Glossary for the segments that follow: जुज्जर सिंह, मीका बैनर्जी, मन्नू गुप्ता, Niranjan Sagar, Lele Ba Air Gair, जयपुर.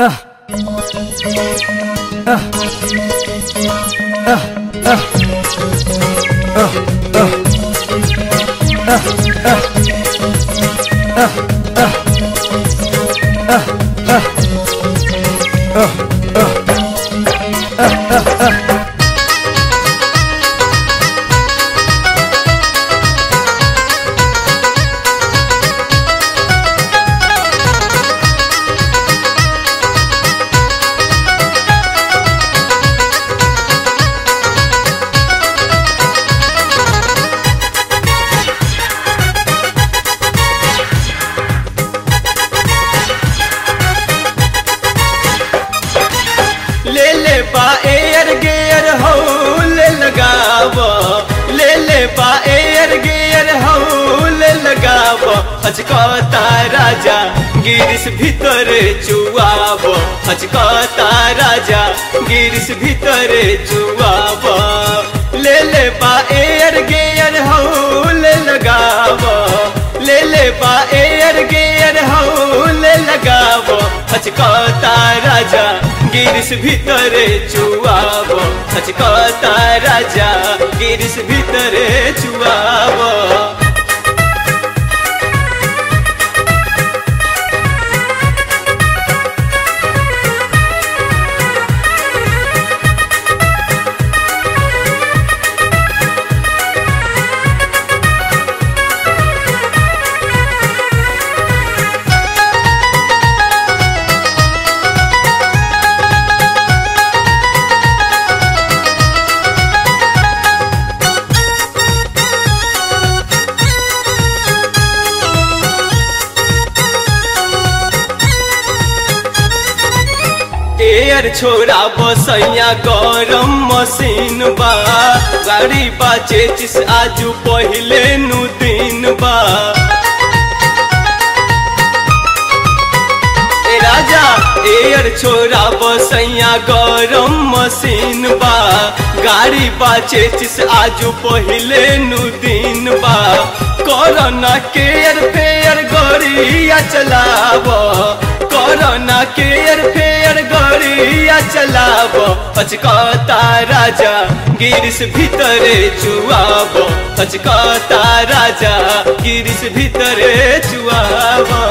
हचकता राजा गिरिश भीतर चुआबो, हचकता राजा गिरिश भीतर चुआबो, ले बा एयर गेयर हौल लगाबो, ले बा एयर गेयर हौल लगाबो, हचकता राजा गिरिश भीतर चुआबो, हचकता राजा गिरिश भीतर चुआबो। एयर छोड़ा बसैया गरम मशीन बा, गाड़ी बाचे चिस आजू पहले नू दिन बा, ए राजा एयर छोड़ा बसैया गरम मशीन बा, गाड़ी बाचे चिस आजू पहले नू दिन बा, कोरोना केयर फेयर गोरिया चलाबो, कोरोना केयर फेयर गोरिया चलाबो, हचकता राजा गिरिश भीतरे चुआबो, हचकता राजा गिरिश भीतरे चुआबो।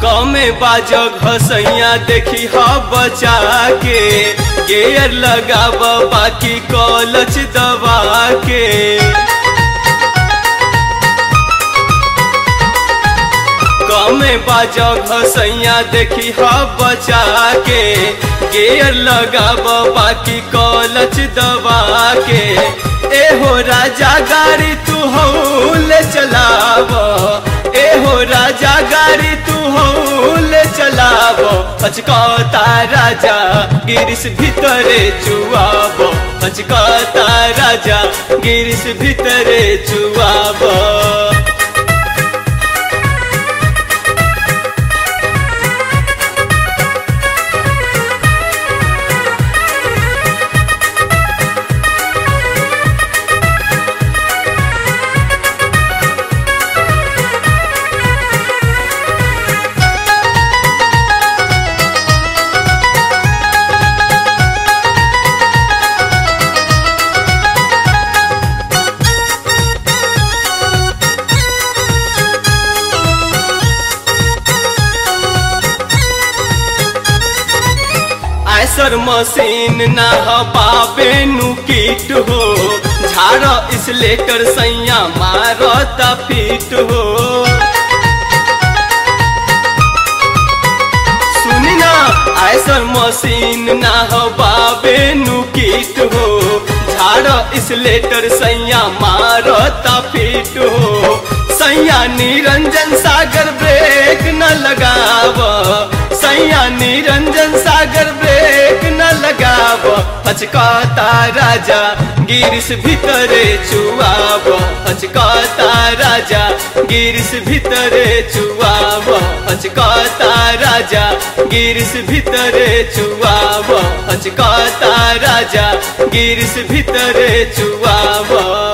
कमे बाजो घसैया देखी हा बचा के, गेयर लगाब बाकी कलच दबा के, कमे बाजो घसैया देखी हा बचा के, गेयर लगाब बाकी कलच दबा के, ए हो राजा गाड़ी तू हौल चलाबो, ए हो राजा गाड़ी तू हौल चलाबो, हचकता राजा गिरिश भीतरे चुआबो, हचकता राजा गिरिश भीतरे चुआबो। मशीन ना हबाबे नू कीट हो, झाड़ा इसलेकर सैया मारता पीट हो, सुनी ना ऐसा मशीन ना हबाबे नू कीट हो, झाड़ा इसलेकर सैया मारता पीट हो, निरंजन सागर ब्रेक न लगावा, सैया निरंजन सागर ब्रेक न लगावा। अचकाता राजा गिरिश भीतरे चुआवा, अचकाता राजा गिरिश भीतरे चुआवा, अचकाता राजा गिरिश भीतरे चुआवा, अचकाता राजा गिरिश भीतरे चुआवा।